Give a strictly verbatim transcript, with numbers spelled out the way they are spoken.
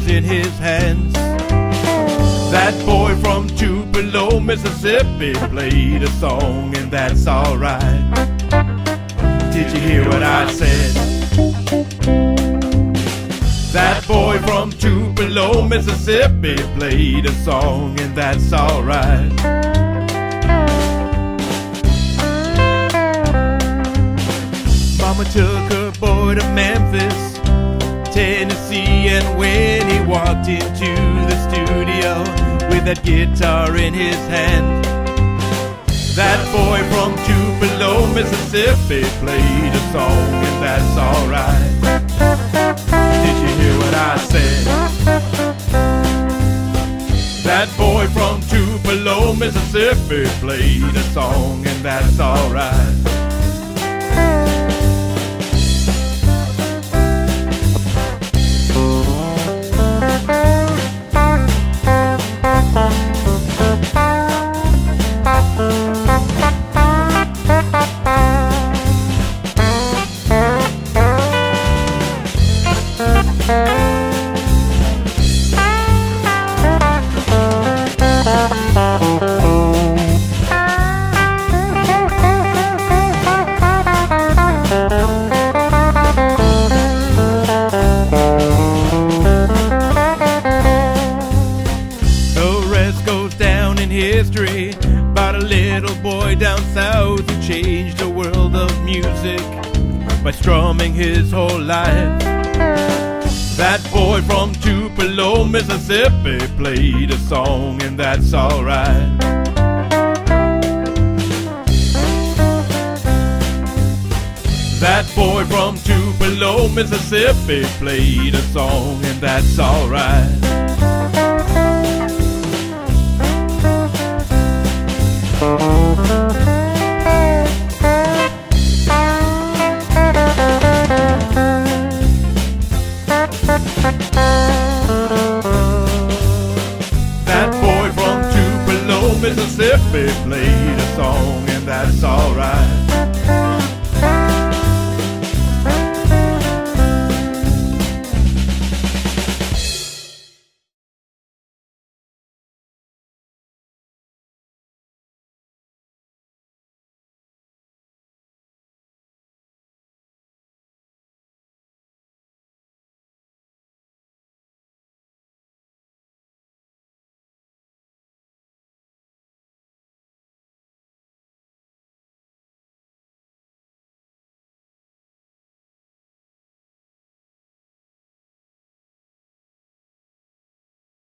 was in his hands. That boy from Tupelo, Mississippi, played a song, and that's all right. Did you hear what I said? That boy from Tupelo, Mississippi, played a song, and that's all right. Mama took her boy to Memphis, Tennessee, and when he walked into the studio with that guitar in his hand, that boy from Tupelo, Mississippi, played a song, and that's all right. Did you hear what I said? That boy from Tupelo, Mississippi, played a song, and that's all right. History about a little boy down south who changed the world of music by strumming his whole life. That boy from Tupelo, Mississippi, played a song, and that's all right. That boy from Tupelo, Mississippi, played a song, and that's all right. Oh,